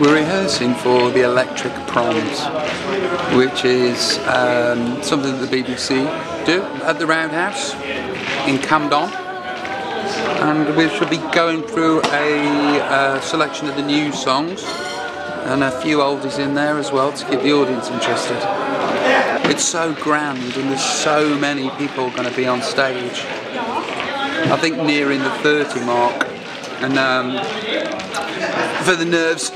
We're rehearsing for the Electric Proms, which is something that the BBC do at the Roundhouse in Commandant, and we shall be going through a selection of the new songs and a few oldies in there as well to keep the audience interested. It's so grand and there's so many people going to be on stage. I think nearing the 30 mark, and for the nerves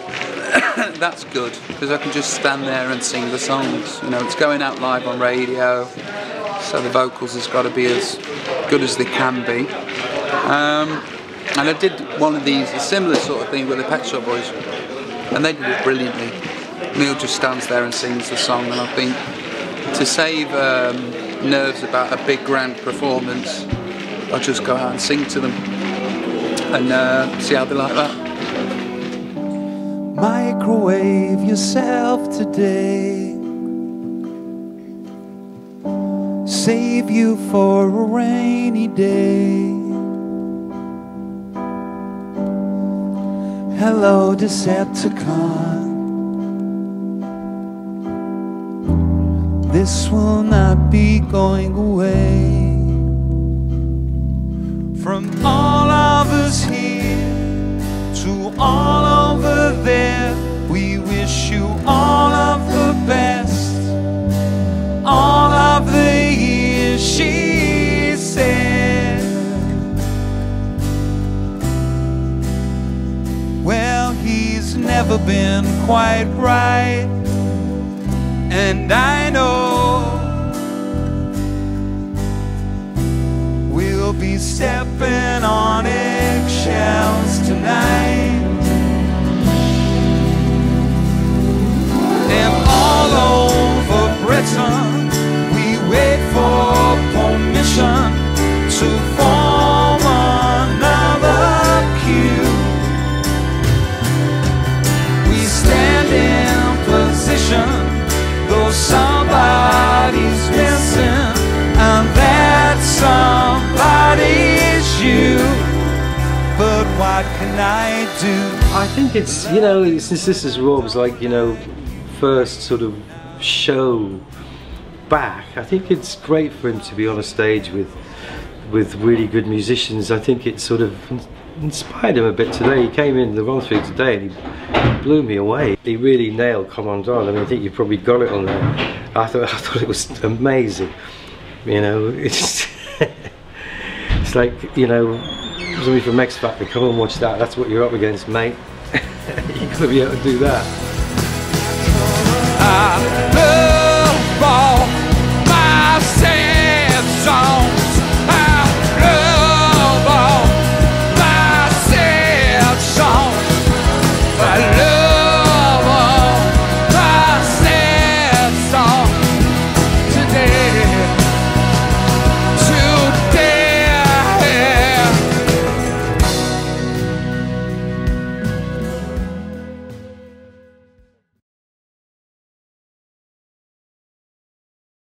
that's good, because I can just stand there and sing the songs. You know, it's going out live on radio, so the vocals has got to be as good as they can be. And I did one of these, a similar sort of thing with the Pet Shop Boys, and they did it brilliantly. Neil just stands there and sings the song, and I think to save nerves about a big grand performance, I'll just go out and sing to them and see how they like that. Microwave yourself today, save you for a rainy day. Hello, Decepticon, this will not be going away. From all of us here to all over there, we wish you all of the best, all of the years, she said. Well, he's never been quite right, and I know we'll be stepping on eggshells tonight. And all over Britain we wait for permission to form another queue. We stand in position, though somebody's missing, and that somebody's you. But what can I do? I think it's, you know, since this is Rob's, like, you know, first sort of show back, I think it's great for him to be on a stage with really good musicians. I think it sort of inspired him a bit today. He came in the wrong thing today and he blew me away. He really nailed Commandant. I mean, I think you probably got it on there. I thought it was amazing. You know, it's it's like, you know, somebody from X Factor, come and watch that. That's what you're up against, mate. You've got to be able to do that.